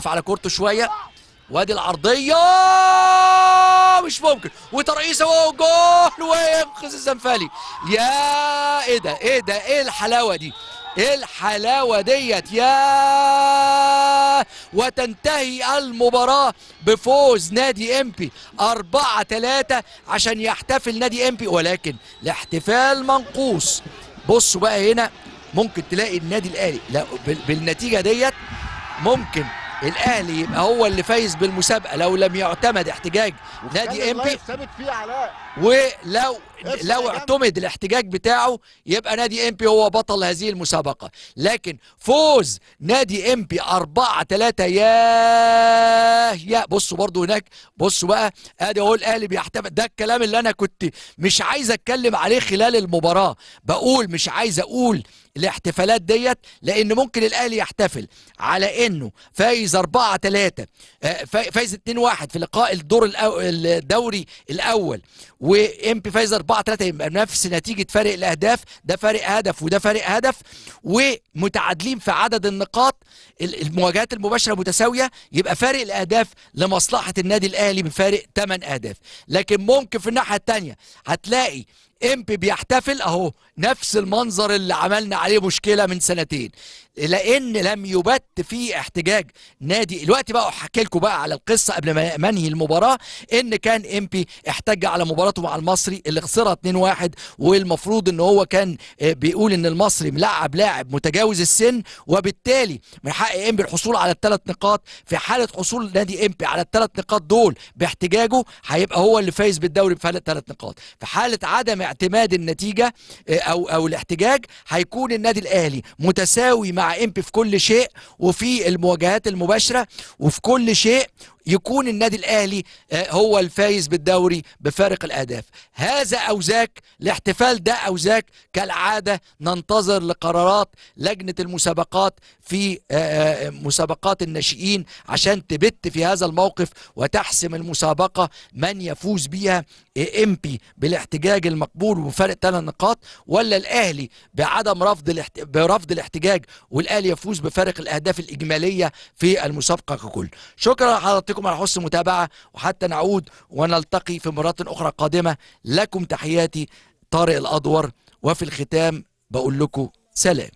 وقف على كورته شويه، وادي العرضيه مش ممكن، وترقيصه وجول وينقذ الزنفالي. يا ايه ده، ايه ده، ايه الحلاوه دي، ايه الحلاوه ديت يا. وتنتهي المباراه بفوز نادي إنبي 4-3 عشان يحتفل نادي إنبي، ولكن الاحتفال منقوص. بصوا بقى هنا ممكن تلاقي النادي الاهلي لا بالنتيجه ديت ممكن الاهلي يبقى هو اللي فايز بالمسابقه لو لم يعتمد احتجاج نادي إنبي، ولو اعتمد الاحتجاج بتاعه يبقى نادي إنبي هو بطل هذه المسابقه. لكن فوز نادي إنبي 4-3 يا بصوا برضو هناك، بصوا بقى ادي اهو الاهلي بيحتفل. ده الكلام اللي انا كنت مش عايز اتكلم عليه خلال المباراه، بقول مش عايز اقول الاحتفالات ديت، لان ممكن الاهلي يحتفل على انه فايز 4-3، فايز 2-1 في لقاء الدوري الاول، وإنبي فايز 4-3، يبقى نفس نتيجه فرق الاهداف، ده فرق هدف وده فرق هدف، ومتعادلين في عدد النقاط، المواجهات المباشره متساويه، يبقى فارق الاهداف لمصلحه النادي الاهلي بفارق 8 اهداف. لكن ممكن في الناحيه الثانيه هتلاقي إنبي بيحتفل اهو نفس المنظر اللي عملنا عليه مشكله من سنتين، لان لم يبت فيه احتجاج نادي. الوقت بقى احكي لكم بقى على القصه قبل ما ننهي المباراه، ان كان إنبي احتج على مباراته مع المصري اللي خسرها 2-1، والمفروض ان هو كان بيقول ان المصري ملعب لاعب متجاوز السن، وبالتالي من حق إنبي الحصول على ال3 نقاط. في حاله حصول نادي إنبي على ال3 نقاط دول باحتجاجه هيبقى هو اللي فايز بالدوري بفارق 3 نقاط. في حاله عدم اعتماد النتيجه او الاحتجاج هيكون النادي الاهلي متساوي مع إنبي في كل شيء، وفي المواجهات المباشره وفي كل شيء يكون النادي الاهلي هو الفايز بالدوري بفارق الاهداف. هذا او ذاك، الاحتفال ده او ذاك، كالعاده ننتظر لقرارات لجنه المسابقات في مسابقات الناشئين عشان تبت في هذا الموقف وتحسم المسابقه من يفوز بيها، إنبي بالاحتجاج المقبول وفرق 3 نقاط، ولا الاهلي بعدم برفض الاحتجاج والاهلي يفوز بفارق الاهداف الاجماليه في المسابقه ككل. شكرا لحضراتكم على حسن المتابعه، وحتى نعود ونلتقي في مرات اخرى قادمه، لكم تحياتي طارق الادور، وفي الختام بقول لكم سلام.